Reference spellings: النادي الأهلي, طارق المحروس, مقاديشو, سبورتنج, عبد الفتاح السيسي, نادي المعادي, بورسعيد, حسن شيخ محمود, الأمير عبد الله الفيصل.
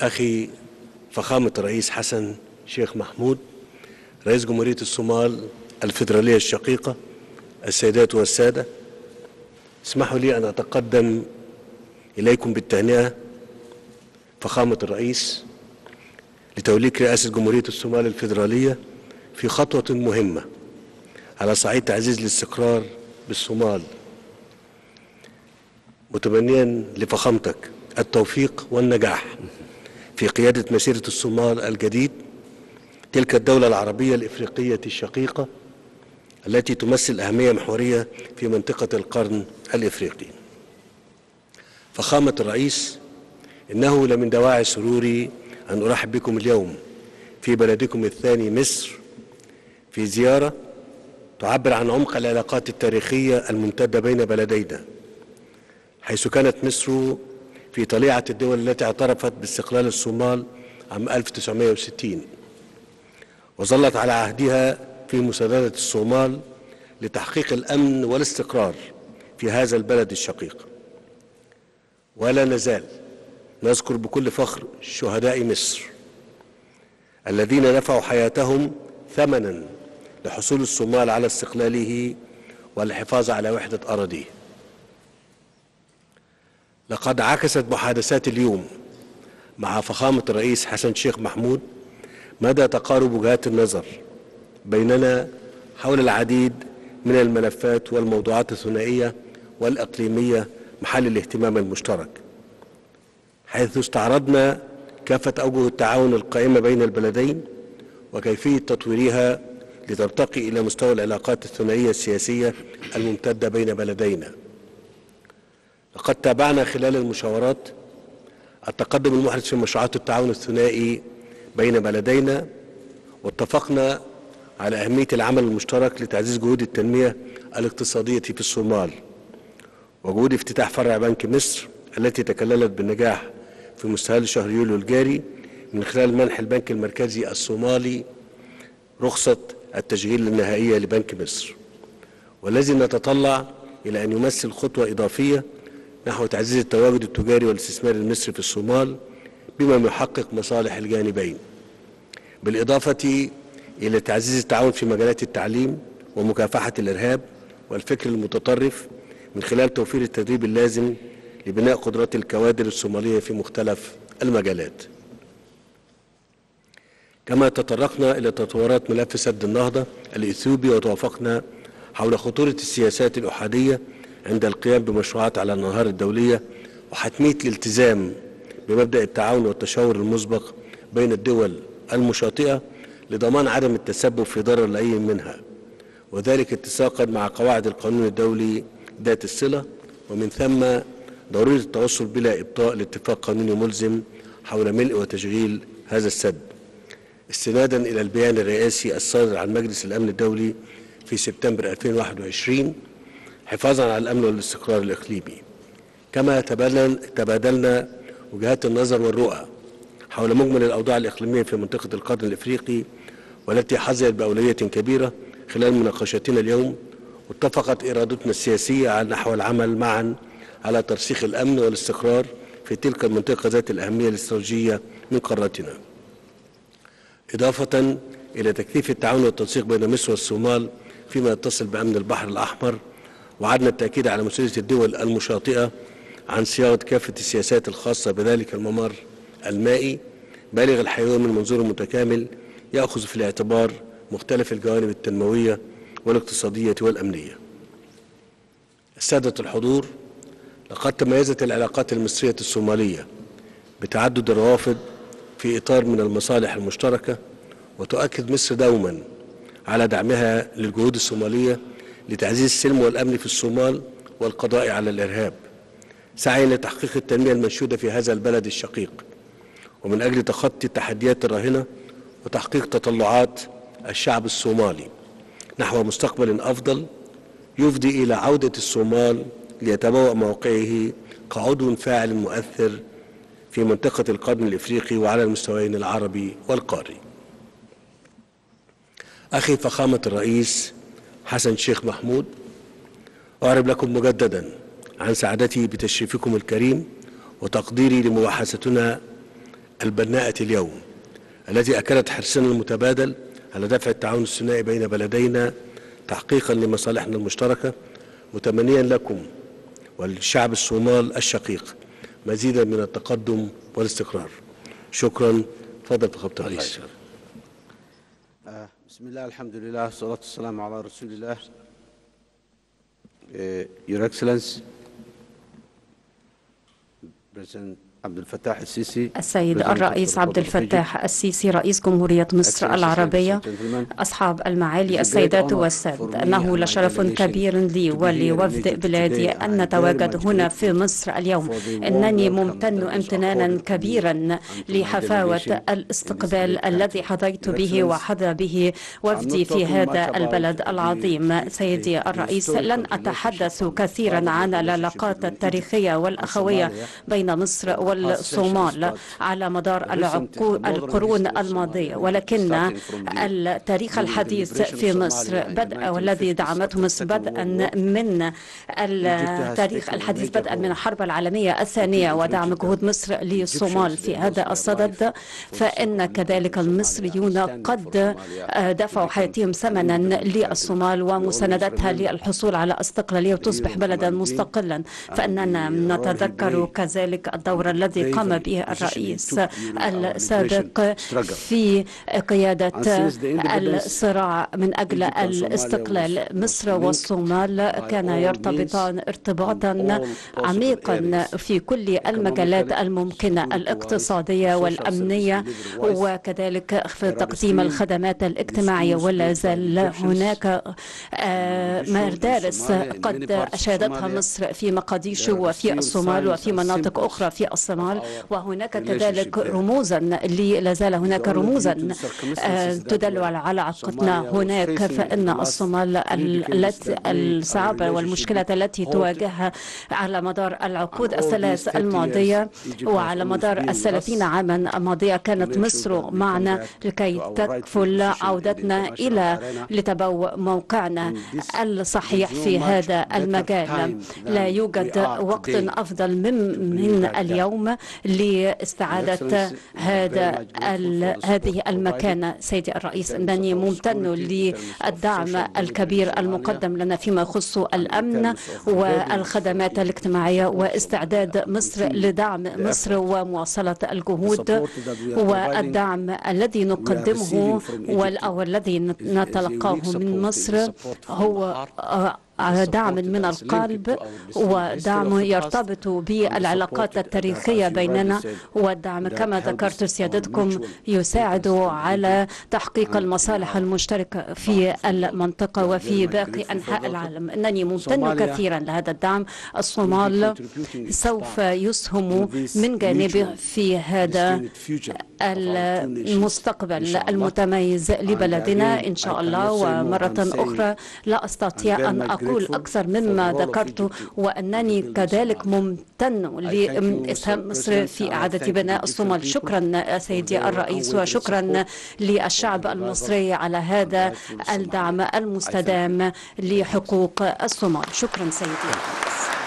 أخي فخامة الرئيس حسن شيخ محمود رئيس جمهورية الصومال الفيدرالية الشقيقة، السيدات والسادة، اسمحوا لي أن أتقدم إليكم بالتهنئة فخامة الرئيس لتوليك رئاسة جمهورية الصومال الفيدرالية في خطوة مهمة على صعيد تعزيز الاستقرار بالصومال، متمنيا لفخامتك التوفيق والنجاح في قيادة مسيرة الصومال الجديد، تلك الدولة العربية الإفريقية الشقيقة التي تمثل أهمية محورية في منطقة القرن الإفريقي. فخامة الرئيس، إنه لمن دواعي سروري أن أرحب بكم اليوم في بلدكم الثاني مصر، في زيارة تعبر عن عمق العلاقات التاريخية الممتدة بين بلدينا، حيث كانت مصر في طليعة الدول التي اعترفت باستقلال الصومال عام 1960 وظلت على عهدها في مساندة الصومال لتحقيق الأمن والاستقرار في هذا البلد الشقيق. ولا نزال نذكر بكل فخر شهداء مصر الذين نفعوا حياتهم ثمناً لحصول الصومال على استقلاله والحفاظ على وحدة أراضيه. لقد عكست محادثات اليوم مع فخامة الرئيس حسن شيخ محمود مدى تقارب وجهات النظر بيننا حول العديد من الملفات والموضوعات الثنائية والإقليمية محل الاهتمام المشترك، حيث استعرضنا كافة أوجه التعاون القائمة بين البلدين وكيفية تطويرها لترتقي إلى مستوى العلاقات الثنائية السياسية الممتدة بين بلدينا. لقد تابعنا خلال المشاورات التقدم المحرز في مشروعات التعاون الثنائي بين بلدينا، واتفقنا على أهمية العمل المشترك لتعزيز جهود التنمية الاقتصادية في الصومال وجهود افتتاح فرع بنك مصر التي تكللت بالنجاح في مستهل شهر يوليو الجاري من خلال منح البنك المركزي الصومالي رخصة التشغيل النهائية لبنك مصر، والذي نتطلع إلى أن يمثل خطوة إضافية نحو تعزيز التواجد التجاري والاستثمار المصري في الصومال بما يحقق مصالح الجانبين، بالإضافة إلى تعزيز التعاون في مجالات التعليم ومكافحة الإرهاب والفكر المتطرف من خلال توفير التدريب اللازم لبناء قدرات الكوادر الصومالية في مختلف المجالات. كما تطرقنا إلى تطورات ملف سد النهضة الإثيوبي وتوافقنا حول خطورة السياسات الأحادية عند القيام بمشروعات على النهار الدولية وحتمية الالتزام بمبدأ التعاون والتشاور المسبق بين الدول المشاطئة لضمان عدم التسبب في ضرر لأي منها، وذلك اتساقا مع قواعد القانون الدولي ذات الصلة، ومن ثم ضرورة التوصل بلا إبطاء لاتفاق قانوني ملزم حول ملء وتشغيل هذا السد، استنادا إلى البيان الرئاسي الصادر عن مجلس الأمن الدولي في سبتمبر 2021 حفاظا على الأمن والاستقرار الإقليمي. كما تبادلنا وجهات النظر والرؤى حول مجمل الأوضاع الإقليمية في منطقة القرن الإفريقي والتي حظيت بأولوية كبيرة خلال مناقشتنا اليوم، واتفقت إرادتنا السياسية على نحو العمل معا على ترسيخ الأمن والاستقرار في تلك المنطقة ذات الأهمية الاستراتيجية من قارتنا، إضافة إلى تكثيف التعاون والتنسيق بين مصر والصومال فيما يتصل بأمن البحر الأحمر. وعدنا التأكيد على مسؤولية الدول المشاطئة عن صياغة كافة السياسات الخاصة بذلك الممر المائي بالغ الحيوية من منظور متكامل يأخذ في الاعتبار مختلف الجوانب التنموية والاقتصادية والأمنية. السادة الحضور، لقد تميزت العلاقات المصرية الصومالية بتعدد الروافد في إطار من المصالح المشتركة، وتؤكد مصر دوما على دعمها للجهود الصومالية لتعزيز السلم والأمن في الصومال والقضاء على الإرهاب سعيا لتحقيق التنمية المنشودة في هذا البلد الشقيق، ومن أجل تخطي التحديات الراهنة وتحقيق تطلعات الشعب الصومالي نحو مستقبل أفضل يفضي إلى عودة الصومال ليتبوأ موقعه كعضو فاعل مؤثر في منطقة القرن الإفريقي وعلى المستويين العربي والقاري. أخي فخامة الرئيس حسن شيخ محمود، أعرب لكم مجددا عن سعادتي بتشريفكم الكريم وتقديري لمباحثتنا البناءة اليوم التي أكدت حرصنا المتبادل على دفع التعاون الثنائي بين بلدينا تحقيقا لمصالحنا المشتركة، متمنيا لكم والشعب الصومال الشقيق مزيدا من التقدم والاستقرار. شكرا. تفضل فخامة الرئيس. بسم الله، الحمد لله، والصلاة والسلام على رسول الله. Your Excellency, President عبد الفتاح السيسي، السيد الرئيس عبد الفتاح السيسي رئيس جمهورية مصر العربية، أصحاب المعالي السيدات والسادة، إنه لشرف كبير لي ولوفد بلادي أن نتواجد هنا في مصر اليوم. إنني ممتن امتنانا كبيرا لحفاوة الاستقبال الذي حظيت به وحظى به وفدي في هذا البلد العظيم. سيدي الرئيس، لن أتحدث كثيرا عن العلاقات التاريخية والأخوية بين مصر والصومال على مدار القرون الماضية، ولكن التاريخ الحديث في مصر بدأ، والذي دعمته مصر بدءا من التاريخ الحديث بدءا من الحرب العالمية الثانية ودعم جهود مصر للصومال. في هذا الصدد فإن كذلك المصريون قد دفعوا حياتهم ثمنا للصومال ومساندتها للحصول على استقلالية وتصبح بلدا مستقلا، فإننا نتذكر كذلك الدور الذي قام به الرئيس السابق في قيادة الصراع من أجل الاستقلال. مصر والصومال كانا يرتبطان ارتباطا عميقا في كل المجالات الممكنة، الاقتصادية والأمنية وكذلك في تقديم الخدمات الاجتماعية، ولا زال هناك مدارس قد أشادتها مصر في مقاديشو وفي الصومال وفي مناطق أخرى في الصومال، وهناك كذلك رموزا لازال هناك رموزا تدل على علاقتنا هناك. فإن الصومال الصعبة والمشكلة التي تواجهها على مدار العقود الثلاث الماضية وعلى مدار ال30 عاما الماضية كانت مصر معنا لكي تكفل عودتنا إلى لتبوء موقعنا الصحيح في هذا المجال. لا يوجد وقت أفضل من اليوم لاستعادة هذه المكانة. سيدي الرئيس، إنني ممتن للدعم الكبير المقدم لنا فيما يخص الأمن والخدمات الاجتماعية واستعداد مصر لدعم مصر ومواصلة الجهود والدعم الذي نقدمه والذي نتلقاه من مصر هو دعم من القلب ودعم يرتبط بالعلاقات التاريخية بيننا، والدعم كما ذكرت سيادتكم يساعد على تحقيق المصالح المشتركة في المنطقة وفي باقي أنحاء العالم. إنني ممتن كثيرا لهذا الدعم. الصومال سوف يسهم من جانبه في هذا المستقبل المتميز لبلدنا إن شاء الله. ومرة أخرى لا أستطيع أن أقول أكثر مما ذكرته، وأنني كذلك ممتن لإسهام مصر في إعادة بناء الصومال. شكرا سيدي الرئيس، وشكرا للشعب المصري على هذا الدعم المستدام لحقوق الصومال. شكرا سيدي الرئيس.